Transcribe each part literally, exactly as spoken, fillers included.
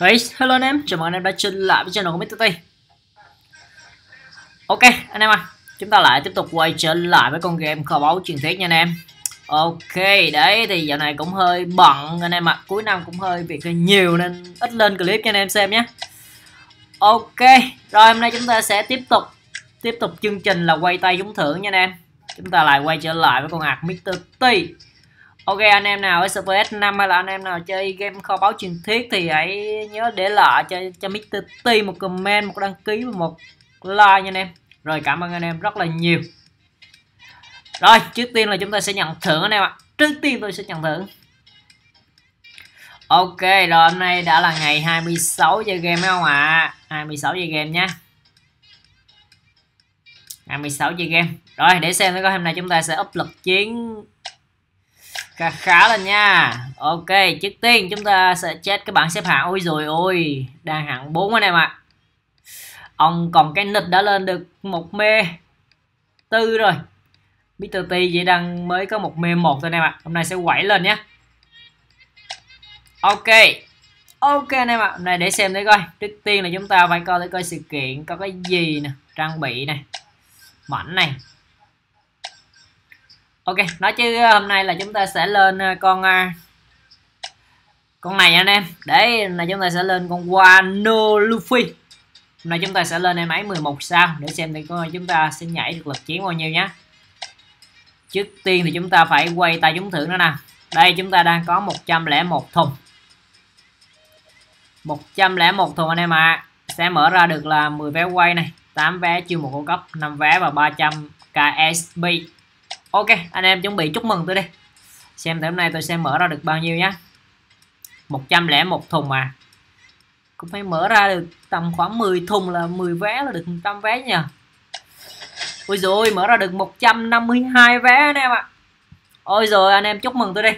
Hey, hello anh em, chào mừng anh em đã trở lại với channel của mít tơ T. Ok anh em à, chúng ta lại tiếp tục quay trở lại với con game Kho Báu Truyền Thuyết nha anh em. Ok, đấy thì dạo này cũng hơi bận anh em ạ, à. Cuối năm cũng hơi việc hơi nhiều nên ít lên clip cho anh em xem nhé. Ok, rồi hôm nay chúng ta sẽ tiếp tục tiếp tục chương trình là quay tay trúng thưởng nha anh em. Chúng ta lại quay trở lại với con hạt mít tơ T. Ok, anh em nào S V S năm hay là anh em nào chơi game Kho Báu Truyền Thuyết thì hãy nhớ để lại cho cho mít tơ T một comment, một đăng ký và một like nha anh em. Rồi, cảm ơn anh em rất là nhiều. Rồi, trước tiên là chúng ta sẽ nhận thưởng anh em ạ. Trước tiên tôi sẽ nhận thưởng. Ok, rồi hôm nay đã là ngày hai mươi sáu chơi game phải không ạ? À? hai mươi sáu chơi game nhé. hai mươi sáu chơi game. Rồi, để xem coi hôm nay chúng ta sẽ up lực chiến khá khá lên nha. Ok, trước tiên chúng ta sẽ chết cái bảng xếp hạng. Ôi rồi ôi, đang hạng bốn anh em ạ. À. Ông còn cái nịch đã lên được một mê tư rồi. mít tơ T vậy đang mới có một mê một thôi anh em ạ. À. Hôm nay sẽ quẩy lên nhé. Ok. Ok anh em ạ. À. Hôm nay để xem thử coi. Trước tiên là chúng ta phải coi thử coi sự kiện có cái gì nè, trang bị này, mảnh này. Ok, nói chứ hôm nay là chúng ta sẽ lên con con này anh em. Đấy là chúng ta sẽ lên con Wano Luffy. Hôm nay chúng ta sẽ lên em ấy mười một sao để xem thì coi chúng ta sẽ nhảy được lực chiến bao nhiêu nhé. Trước tiên thì chúng ta phải quay tay trúng thưởng nữa nè. Đây chúng ta đang có một trăm lẻ một thùng. một trăm lẻ một thùng anh em ạ. À. Sẽ mở ra được là mười vé quay này, tám vé chiêu một cao cấp, năm vé và ba trăm K S P. Ok, anh em chuẩn bị chúc mừng tôi đi. Xem hôm nay tôi sẽ mở ra được bao nhiêu nhé. một trăm lẻ một thùng mà. Cũng phải mở ra được tầm khoảng mười thùng là mười vé là được một trăm vé nha. Ôi dồi ôi, mở ra được một trăm năm mươi hai vé anh em ạ. À. Ôi dồi, anh em chúc mừng tôi đi.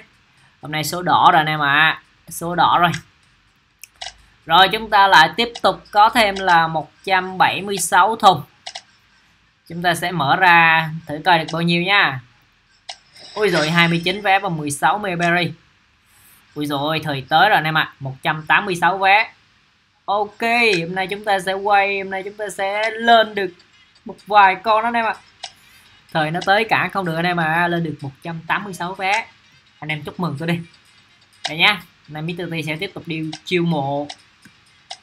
Hôm nay số đỏ rồi anh em ạ. À. Số đỏ rồi. Rồi chúng ta lại tiếp tục có thêm là một trăm bảy mươi sáu thùng. Chúng ta sẽ mở ra thử coi được bao nhiêu nha. Ôi rồi hai mươi chín vé và mười sáu Mayberry. Ôi rồi thời tới rồi anh em ạ. À. một trăm tám mươi sáu vé. Ok, hôm nay chúng ta sẽ quay, hôm nay chúng ta sẽ lên được một vài con đó anh em ạ. À. Thời nó tới cả không được anh em ạ, à. Lên được một trăm tám mươi sáu vé. Anh em chúc mừng tôi đi. Đây nha, hôm nay mít tơ T sẽ tiếp tục đi chiêu mộ.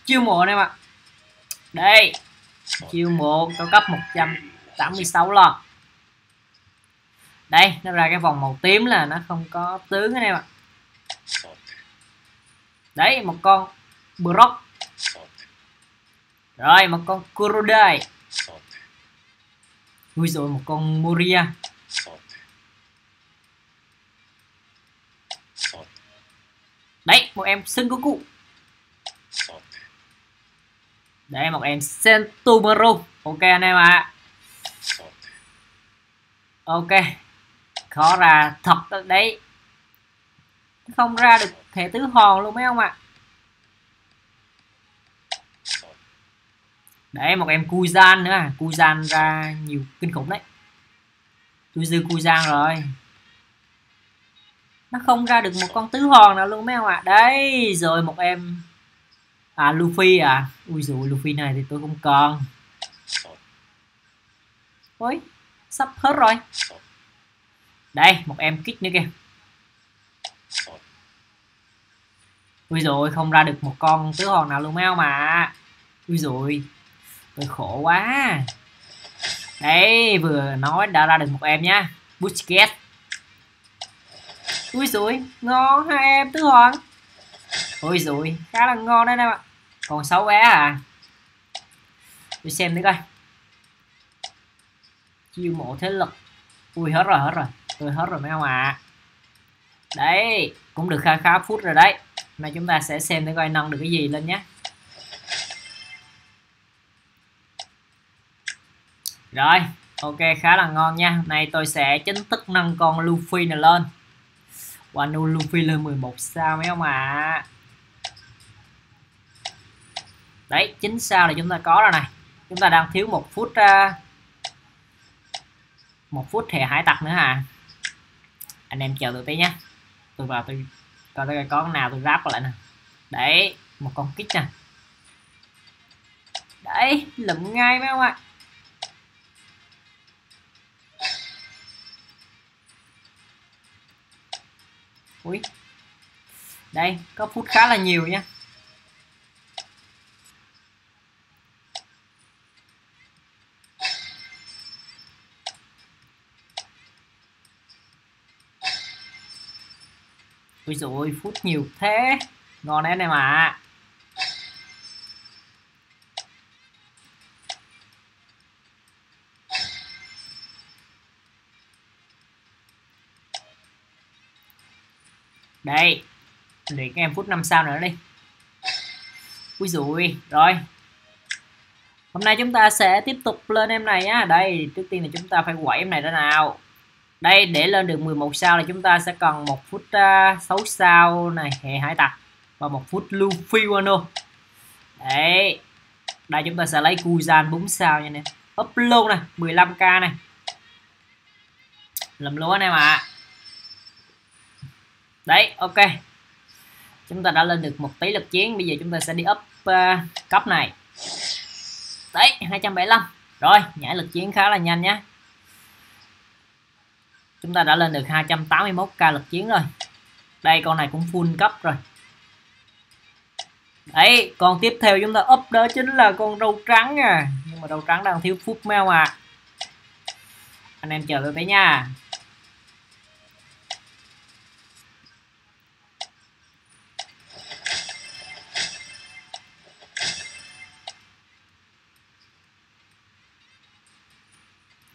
Chiêu mộ anh em ạ. À. Đây, chiêu mộ cao cấp một trăm tám mươi sáu lon. Đây, nó ra cái vòng màu tím là nó không có tướng anh em ạ. Đấy, một con Brock. Rồi, một con Kurodai. Ui rồi một con Moria. Đấy, một em Sengoku. Đấy, một em Sentumaru. Ok anh em ạ. À. Ok, khó ra thật đấy, không ra được thẻ tứ hòn luôn mấy ông ạ. À. Đấy một em Kuzan nữa à. Kuzan ra nhiều kinh khủng đấy. Tôi dư Kuzan rồi. Nó không ra được một con tứ hòn nào luôn mấy ông ạ. À. Đấy rồi một em à Luffy à. Ui dồi Luffy này thì tôi không còn. Ôi sắp hết rồi. Đây một em kích nữa kìa. Ui dồi không ra được một con tứ hòn nào luôn mấy ông mà. Ui dồi tôi khổ quá. Đấy vừa nói đã ra được một em nhá. Busket. Ui dồi ngon hai em tứ hòn. Ôi dồi khá là ngon đấy em ạ. Còn sáu vé à. Tôi xem thử coi. Chiêu mộ thế lực. Ui hết rồi hết rồi. Tôi hết rồi mấy ông ạ. À. Đấy cũng được khá khá phút rồi đấy. Mà chúng ta sẽ xem thử coi nâng được cái gì lên nhé. Rồi ok khá là ngon nha. Nay tôi sẽ chính thức nâng con Luffy này lên. Wano Luffy lên mười một sao mấy ông ạ. À. Đấy chín sao là chúng ta có rồi này. Chúng ta đang thiếu một phút uh, một phút thẻ hải tặc nữa à. Anh em chờ tôi tí nhé. Tôi vào tôi coi tôi có nào tôi ráp lại nè. Đấy một con kích nè. Đấy, lụm ngay mấy ông ạ. Ui, đây có phút khá là nhiều nha. Ui dồi ôi, phút nhiều thế. Ngon đấy này mà. Đây, để các em phút năm sao nữa đi. Ui dồi, rồi. Hôm nay chúng ta sẽ tiếp tục lên em này á. Đây, trước tiên là chúng ta phải quẩy em này ra nào. Đây, để lên được mười một sao là chúng ta sẽ cần một phút uh, sáu sao này, hệ hải tặc. Và một phút Luffy Wano. Đấy. Đây chúng ta sẽ lấy Kuzan bốn sao nha anh em. Up luôn nè, mười lăm k này. Lầm lúa anh em ạ. Đấy, ok. Chúng ta đã lên được một tí lực chiến. Bây giờ chúng ta sẽ đi up uh, cấp này. Đấy, hai trăm bảy mươi lăm. Rồi, nhảy lực chiến khá là nhanh nhá. Chúng ta đã lên được hai trăm tám mươi mốt k lực chiến rồi. Đây, con này cũng full cấp rồi. Đấy, con tiếp theo chúng ta up đó chính là con râu trắng à. Nhưng mà râu trắng đang thiếu phút mèo à. Anh em chờ tôi tới nha.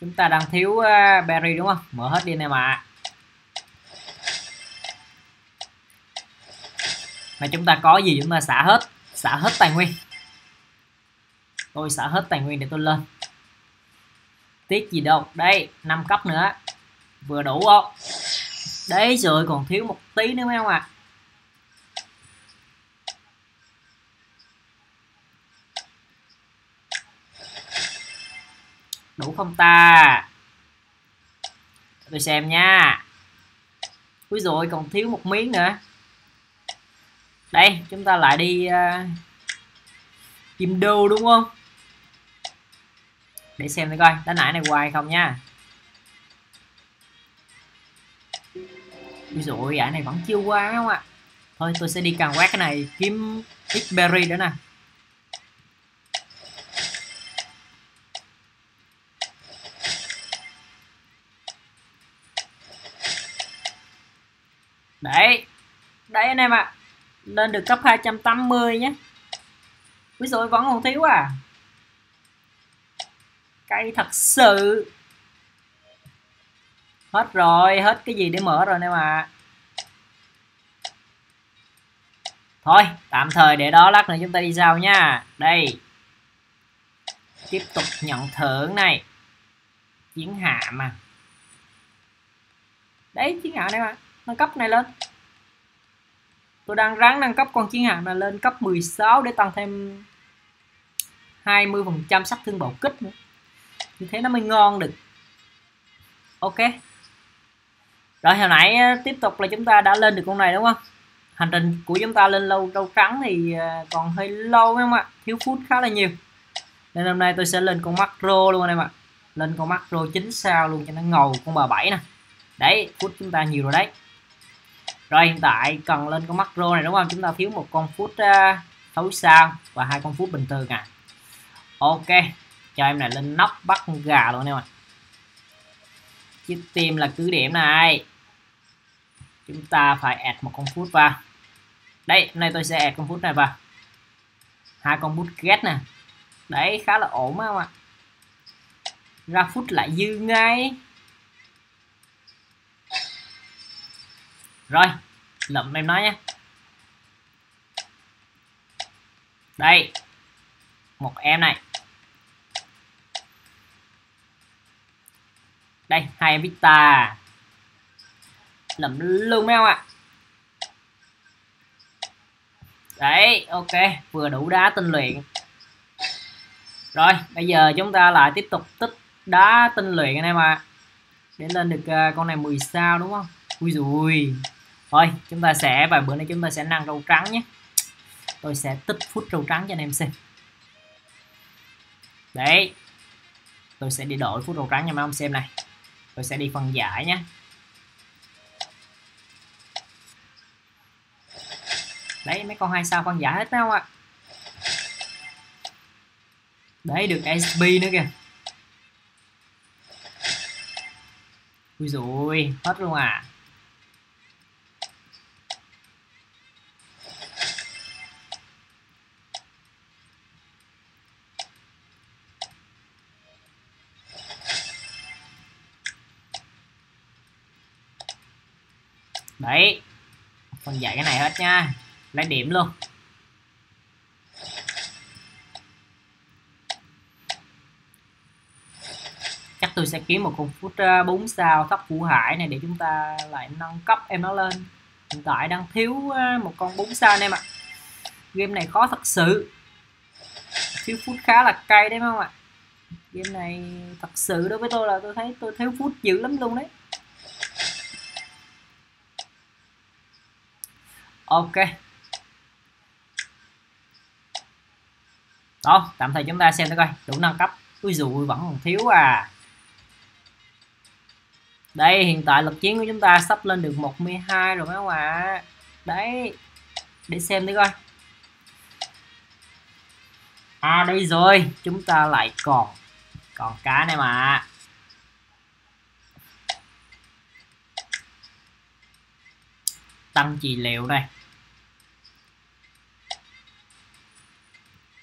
Chúng ta đang thiếu uh, berry đúng không? Mở hết đi này mà. Mà chúng ta có gì chúng ta xả hết. Xả hết tài nguyên. Tôi xả hết tài nguyên để tôi lên. Tiếc gì đâu. Đây, năm cấp nữa. Vừa đủ không? Đấy rồi, còn thiếu một tí nữa mấy không ạ? À? Đủ không ta? Tôi xem nha. Úi dồi, còn thiếu một miếng nữa. Đây, chúng ta lại đi uh, kim đô đúng không? Để xem thử coi, đánh nãy này hoài không nha. Úi dồi, ải này vẫn chưa qua không ạ? Thôi, tôi sẽ đi càng quét cái này kiếm X berry nữa nè. Đấy, đấy anh em ạ. À. Lên được cấp hai trăm tám mươi nhé. Úi dồi, vẫn còn thiếu à. Cây thật sự. Hết rồi, hết cái gì để mở rồi anh em ạ. À. Thôi, tạm thời để đó, lát nữa chúng ta đi sau nha. Đây. Tiếp tục nhận thưởng này. Chiến hạm mà. Đấy, chiến hạm đây mà. Nâng cấp này lên. Tôi đang ráng nâng cấp con chiến hạm này lên cấp mười sáu để tăng thêm hai mươi phần trăm sát thương bạo kích nữa. Như thế nó mới ngon được. Ok. Rồi hồi nãy tiếp tục là chúng ta đã lên được con này đúng không? Hành trình của chúng ta lên lâu râu trắng thì còn hơi lâu đúng không ạ? Thiếu phút khá là nhiều. Nên hôm nay tôi sẽ lên con Macro luôn anh em ạ. Lên con Macro chín sao luôn cho nó ngầu con bà bảy nè. Đấy, phút chúng ta nhiều rồi đấy. Rồi hiện tại cần lên con Macro này đúng không? Chúng ta thiếu một con phút uh, sáu sao và hai con phút bình thường à. Ok, cho em này lên nóc bắt con gà luôn em ạ. Chiếc tim là cứ điểm này. Chúng ta phải add một con phút vào. Đấy, hôm nay tôi sẽ add con phút này vào. Hai con phút ghét nè. Đấy, khá là ổn không ạ? Ra phút lại dư ngay. Rồi, lụm em nói nha. Đây, một em này. Đây, hai em Vita. Lụm luôn mấy ông ạ. Đấy, ok, vừa đủ đá tinh luyện. Rồi, bây giờ chúng ta lại tiếp tục tích đá tinh luyện anh em ạ. Để lên được con này mười sao đúng không? Ui dùi. Thôi, chúng ta sẽ vài bữa nay chúng ta sẽ nâng râu trắng nhé. Tôi sẽ tích phút trâu trắng cho anh em xem. Đấy, tôi sẽ đi đổi phút trâu trắng cho mấy ông xem này. Tôi sẽ đi phần giải nhé. Đấy, mấy con hai sao phân giải hết đâu ạ. À. Đấy, được ét pê nữa kìa. Ui dồi, hết luôn à. Đấy, phân giải cái này hết nha. Lấy điểm luôn. Chắc tôi sẽ kiếm một con phút bốn sao Thấp Vũ Hải này để chúng ta lại nâng cấp em nó lên. Hiện tại đang thiếu một con bốn sao anh em ạ. Game này khó thật sự. Thiếu phút khá là cay đấy không ạ. Game này thật sự đối với tôi là tôi thấy tôi thiếu phút dữ lắm luôn đấy. Ok. Đó, tạm thời chúng ta xem thử coi, đủ nâng cấp. Ui dùi, vẫn còn thiếu à. Đây, hiện tại lực chiến của chúng ta sắp lên được một mươi hai rồi mấy ông ạ. Đấy, để xem thử coi. À đây rồi, chúng ta lại còn Còn cá này mà. Tăng trị liệu đây.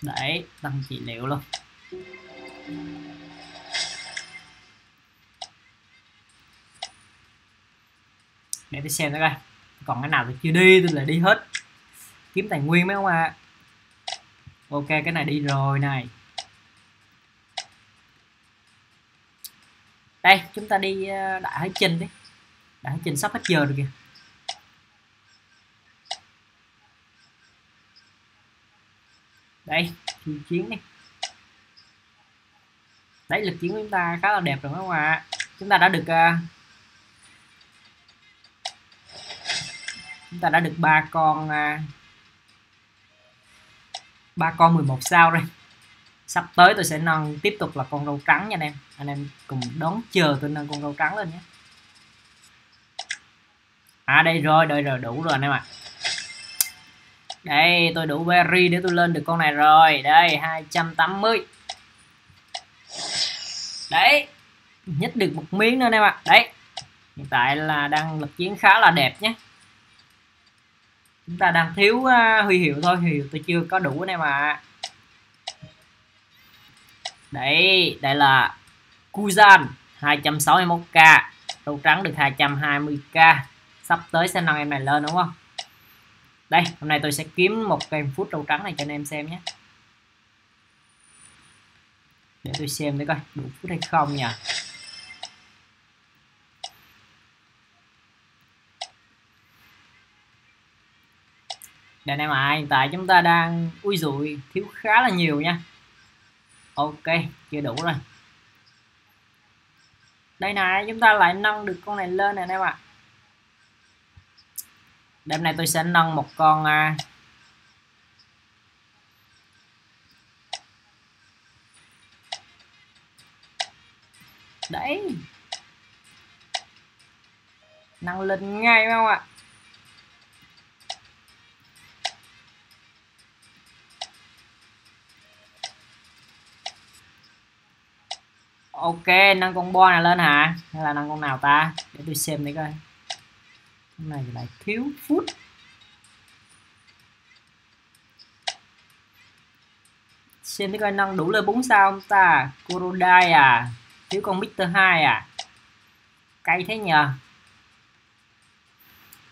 Đấy, tăng trị liệu luôn. Để tôi xem nữa coi. Còn cái nào tôi chưa đi, tôi lại đi hết. Kiếm tài nguyên mấy không ạ. À? Ok, cái này đi rồi này. Đây, chúng ta đi Đại Hải Trình đi. Đại Hải Trình sắp hết giờ rồi kìa. Đây, lực chiến đi. Đấy, lực chiến của chúng ta khá là đẹp rồi các bạn ạ. Chúng ta đã được uh, Chúng ta đã được ba con ba uh, con mười một sao rồi. Sắp tới tôi sẽ nâng tiếp tục là con râu trắng nha anh em. Anh em cùng đón chờ tôi nâng con râu trắng lên nhé. À đây rồi, đây rồi, đủ rồi anh em ạ. À. Đây, tôi đủ berry để tôi lên được con này rồi. Đây, hai trăm tám mươi. Đấy, nhích được một miếng nữa anh em ạ. Đấy, hiện tại là đang lực chiến khá là đẹp nhé. Chúng ta đang thiếu uh, huy hiệu thôi. Huy hiệu tôi chưa có đủ anh em ạ. Đấy, đây là Kuzan hai trăm sáu mươi mốt k. Râu trắng được hai trăm hai mươi k. Sắp tới sẽ nâng em này lên đúng không? Đây, hôm nay tôi sẽ kiếm một cây phút râu trắng này cho anh em xem nhé. Để tôi xem để coi đủ phút hay không nhỉ. Đây anh em ạ, hiện tại chúng ta đang ui dụi thiếu khá là nhiều nha. Ok, chưa đủ rồi. Đây này, chúng ta lại nâng được con này lên nè anh em ạ. Đêm nay tôi sẽ nâng một con uh, đấy, nâng lên ngay phải không ạ? Ok, nâng con bo này lên hả? Hay là nâng con nào ta? Để tôi xem thử coi. Con này lại thiếu phút. Xem thử coi năng đủ lên bốn sao không ta. Kurodai à. Thiếu con mít tơ hai à. Cay thế nhờ.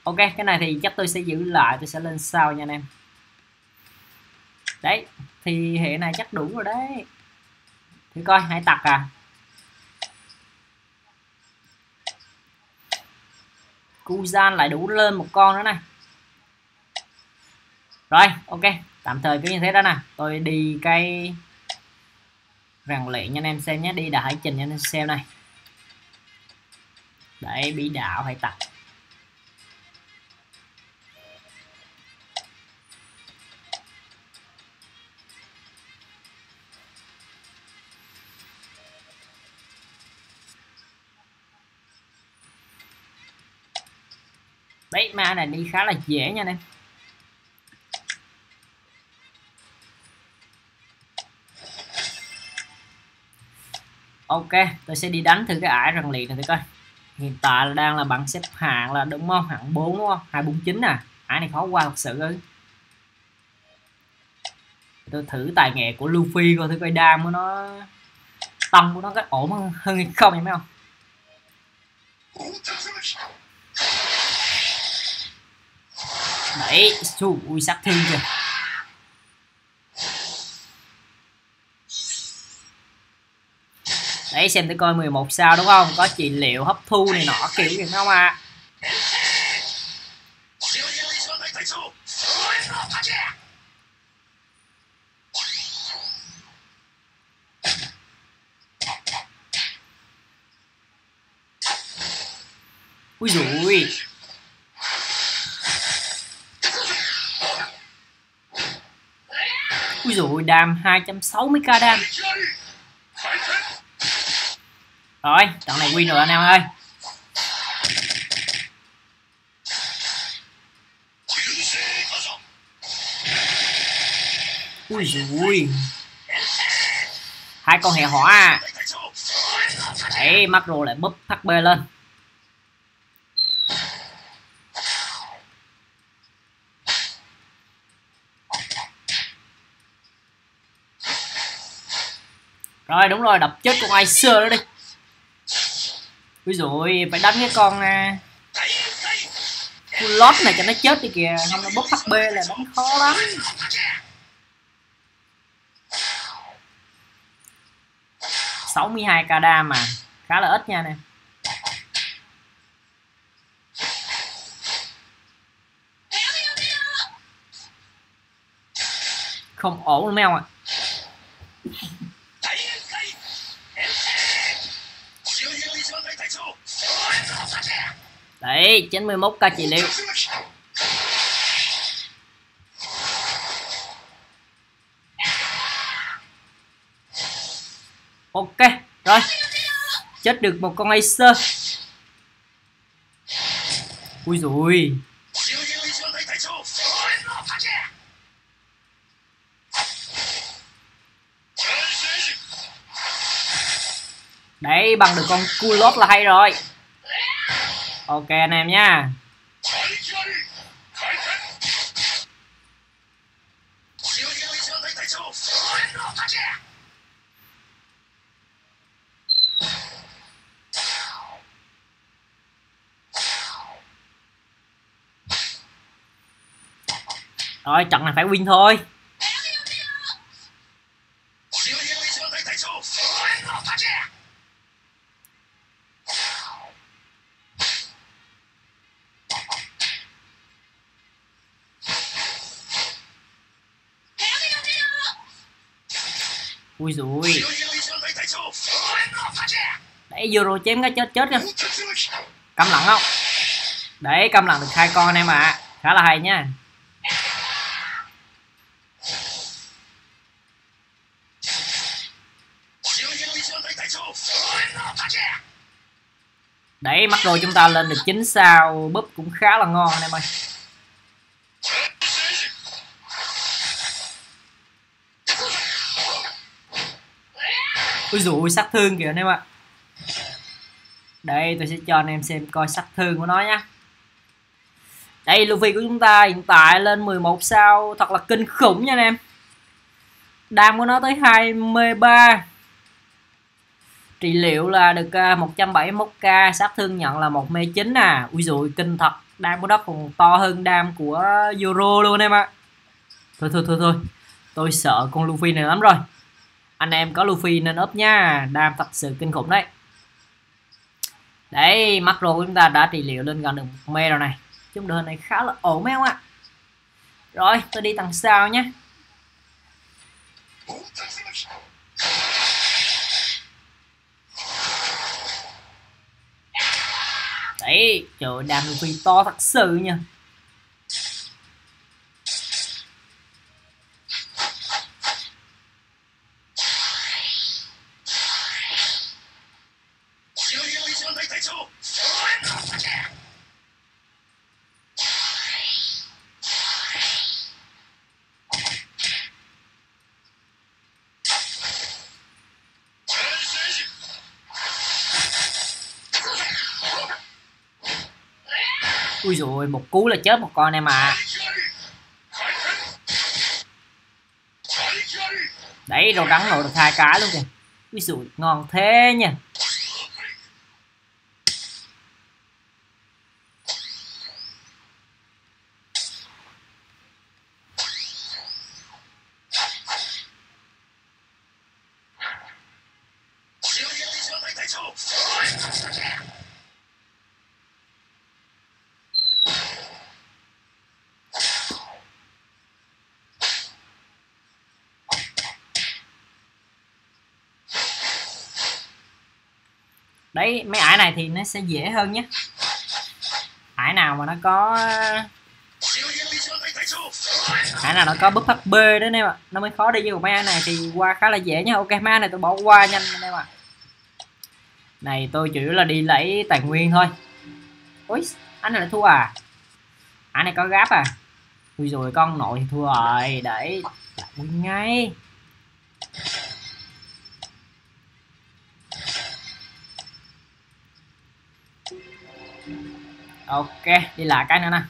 Ok, cái này thì chắc tôi sẽ giữ lại. Tôi sẽ lên sau nha anh em. Đấy, thì hệ này chắc đủ rồi đấy. Thử coi, hải tặc à. Kuzan lại đủ lên một con nữa này. Rồi, ok, tạm thời cứ như thế đó nè. Tôi đi cái rèn luyện cho anh em xem nhé. Đi Đại Hải Trình cho anh em xem này. Đấy, bị đạo hải tặc. Đấy, ma này đi khá là dễ nha anh em. Ok, tôi sẽ đi đánh thử cái ải răng liền này thử coi. Hiện tại là đang là bảng xếp hạng là đúng không? Hạng bốn đúng không? hai bốn chín nè. Ải này khó qua thật sự ư. Tôi thử tài nghệ của Luffy coi thử coi đam của nó, tâm của nó có ổn hơn, hơn hay không, em thấy không? Đấy, xu, ui sát thiên kìa. Đấy, xem thử coi mười một sao đúng không? Có trị liệu hấp thu này nọ kiểu gì không ạ? À? Ui dồi. Ui dồi, đam hai trăm sáu mươi k đam. Rồi, trận này win rồi anh em ơi. Ui dồi. Hai con hệ hỏa à. Đấy, Marco lại búp hát pê lên. Rồi đúng rồi, đập chết con ai xưa đó đi. Ví dụ phải đánh cái con uh, lót này cho nó chết đi kìa, không nó bốc hát pê là bắn khó lắm. sáu mươi hai k đam mà, khá là ít nha nè. Không ổn đúng không ạ? Đấy, chín mươi mốt k trị liệu. Ok, rồi. Chết được một con Acer. Ui dồi. Đấy, bằng được con Kurodai là hay rồi. Ok anh em nha. Rồi trận này phải win thôi. Ui dồi. Đấy, Zoro chém cái chết chết nha. Câm lặng không? Đấy, câm lặng được hai con anh em ạ. À. Khá là hay nha. Đấy, mắc rồi chúng ta lên được chín sao, búp cũng khá là ngon anh em ơi. Ui dồi, sát thương kìa anh em ạ. Đây tôi sẽ cho anh em xem coi sát thương của nó nhá. Đây Luffy của chúng ta hiện tại lên mười một sao, thật là kinh khủng nha anh em. Đam của nó tới hai mươi ba. Trị liệu là được một trăm bảy mươi mốt k, sát thương nhận là một mê chín à. Ui dồi, kinh thật, đam của nó còn to hơn đam của Zoro luôn em ạ. Thôi thôi thôi thôi, tôi sợ con Luffy này lắm rồi. Anh em có Luffy nên up nha, đam thật sự kinh khủng đấy. Đấy, Marco của chúng ta đã trị liệu lên gần được một mê rồi này. Chúng đường này khá là ổn mấy không ạ? Rồi, tôi đi tầng sau nhé. Đấy, trời đam Luffy to thật sự nha. Ui dồi, một cú là chết một con em à. Đấy, rau trắng nổi được hai cái luôn kìa. Ui dồi, ngon thế nha. Đấy, mấy ải này thì nó sẽ dễ hơn nhé. Ải nào mà nó có ải nào nó có búp hp đó em ạ, nó mới khó đi. Với mấy ải này thì qua khá là dễ nhé. Ok, mấy ải này tôi bỏ qua nhanh em ạ. Này tôi chủ yếu là đi lấy tài nguyên thôi. Ôi, anh này lại thua à? Ải này có gáp à? Ui rồi con nội thì thua rồi. Để đặt ngay. Ok, đi lại cái nữa nè.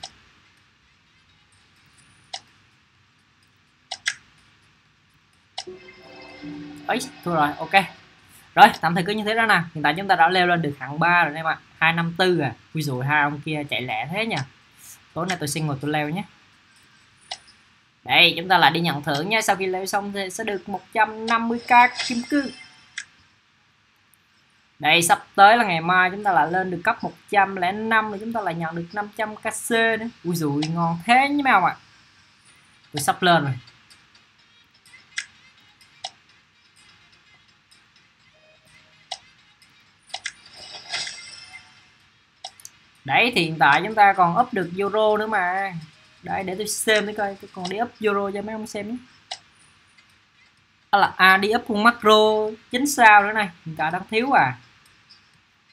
Ấy, thua rồi, ok. Rồi, tạm thời cứ như thế đó nè. Hiện tại chúng ta đã leo lên được hạng ba rồi em ạ. hai năm tư à. Ui dồi, hai ông kia chạy lẹ thế nha. Tối nay tôi xin ngồi tôi leo nhé. Đây, chúng ta lại đi nhận thưởng nha. Sau khi leo xong thì sẽ được một trăm năm mươi k kim cương. Đây, sắp tới là ngày mai chúng ta lại lên được cấp một trăm lẻ năm rồi, chúng ta lại nhận được năm trăm k c nữa. Ui dồi, ngon thế nhé mấy ông ạ. Tôi sắp lên rồi. Đấy, thì hiện tại chúng ta còn up được Zoro nữa mà. Đấy, để tôi xem tôi coi, tôi còn đi up Zoro cho mấy ông xem nhé. À, là, à đi up con Macro chính sao nữa này, hiện tại đang thiếu à.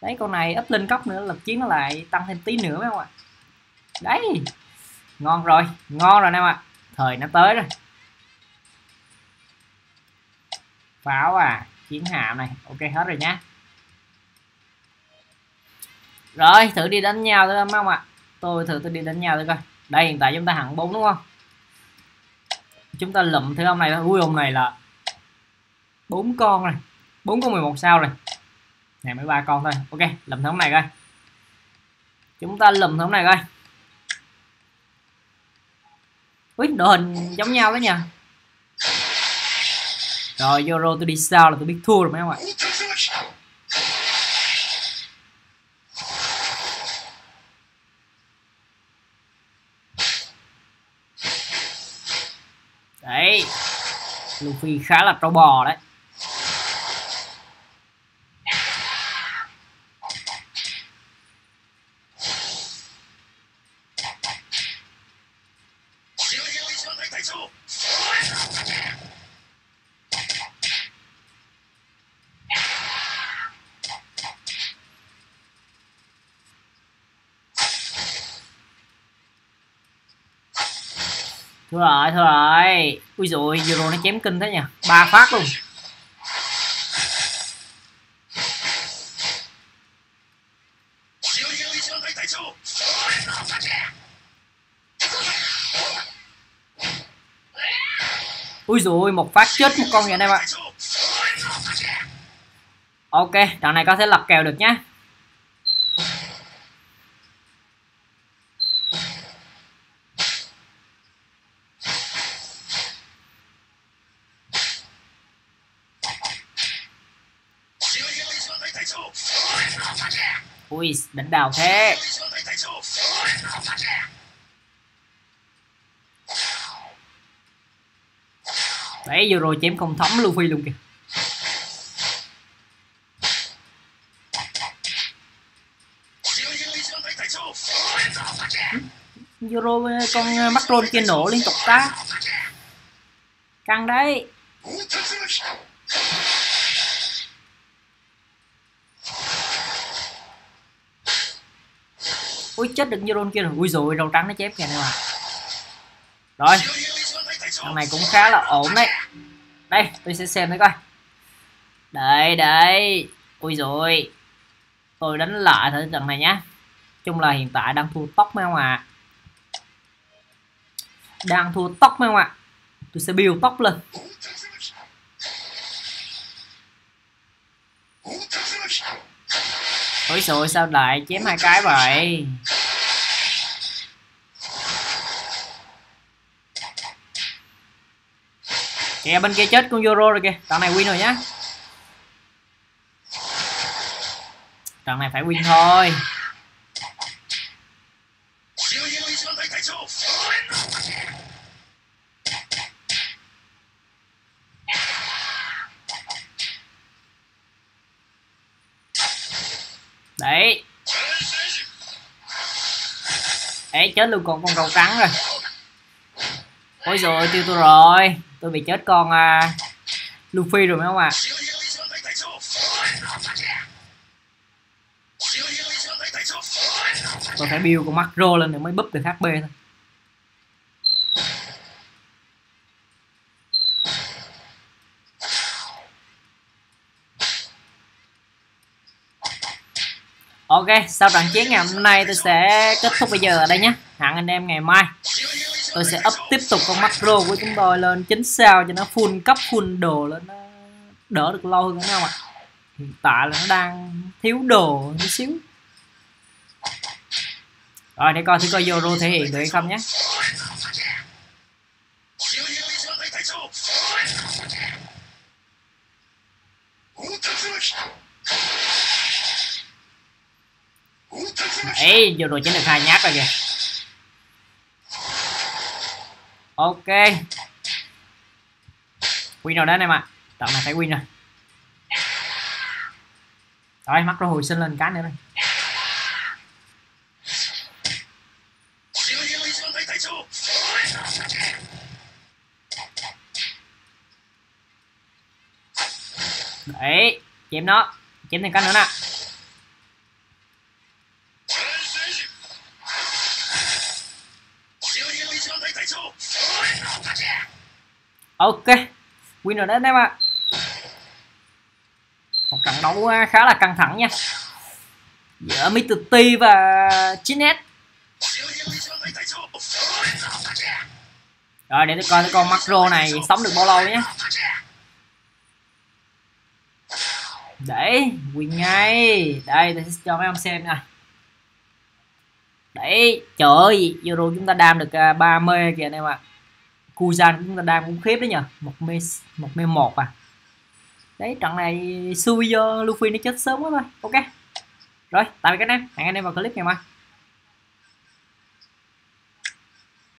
Đấy, con này up lên cốc nữa, lập chiến nó lại tăng thêm tí nữa mấy ông ạ. Đấy, ngon rồi, ngon rồi em ạ. Thời nó tới rồi. Pháo à, chiến hạm này, ok hết rồi nhá. Rồi, thử đi đánh nhau thôi mấy ông ạ. Tôi thử tôi đi đánh nhau thôi coi. Đây, hiện tại chúng ta hạng bốn đúng không? Chúng ta lụm thử ông này. Ui, ông này là bốn con này, bốn con mười một sao này. Này mới ba con thôi. Ok, lụm thử ông này coi. Chúng ta lụm thử ông này coi. Ui, đội hình giống nhau đó nha. Rồi, Zoro tôi đi sao là tôi biết thua rồi mấy ông ạ. Đấy, Luffy khá là trâu bò đấy. Thôi rồi, thôi rồi. Ui dồi, Zoro nó chém kinh thế nha. Ba phát luôn. Ui dồi, một phát chết một con vậy đây bạn. Ok, trận này có thể lập kèo được nhá. Ui, đánh đào thế. Đấy, vừa rồi chém không thấm Luffy luôn kìa. Vừa rồi con Macron kia nổ liên tục ta. Căng đấy. Ui, chết được Yoru kia rồi. Ui rồi, rau trắng nó chép kìa nè mà. Rồi, thằng này cũng khá là ổn đấy. Đây, tôi sẽ xem thử coi. Đây, đây. Ui rồi, tôi đánh lại thử trận này nhá. Chung là hiện tại đang thua tóc mấy ông ạ. À. Đang thua tóc mấy ông ạ. À. Tôi sẽ build tóc lên. Ôi trời, sao lại chém hai cái vậy? Kìa bên kia chết con Zoro rồi kìa. Trận này win rồi nhá. Trận này phải win thôi. Đấy. Đấy, chết luôn con con râu trắng rồi. Ôi giời, tiêu tôi rồi. Tôi bị chết con uh, Luffy rồi phải không ạ? À? Tôi phải build con Macro lên để mới búp được hát pê thôi. Ok, sau trận chiến ngày hôm nay tôi sẽ kết thúc bây giờ ở đây nhé. Hẹn anh em ngày mai. Tôi sẽ up tiếp tục con Macro của chúng tôi lên chín sao cho nó full cấp full đồ lên, nó đỡ được lâu hơn nữa không ạ. Hiện tại là nó đang thiếu đồ tí xíu. Rồi để coi thử coi Yoru thể hiện được hay không nhé. Đấy, Yoru chính được hai nhát rồi kìa. Ok, win rồi đấy anh em ạ. Trận này phải win rồi. Rồi Macro hồi sinh lên cái nữa đây. Đấy, chém nó, chém thêm cái nữa nè. Ok, win rồi đấy anh em ạ. Một trận đấu khá là căng thẳng nha, giữa mít tơ T và chín ét. Rồi để coi con Macro này sống được bao lâu nhé. Để win ngay. Đây tôi sẽ cho mấy ông xem nè. Đấy, trời ơi, Yoru chúng ta đam được ba mê kìa anh em ạ. Kuzan chúng ta đam cũng khiếp đấy nhờ, một mê một mê một à. Đấy, trận này Suyo Luffy nó chết sớm quá thôi. Ok. Rồi, tạm biệt các anh em, hẹn anh em vào clip ngày mai.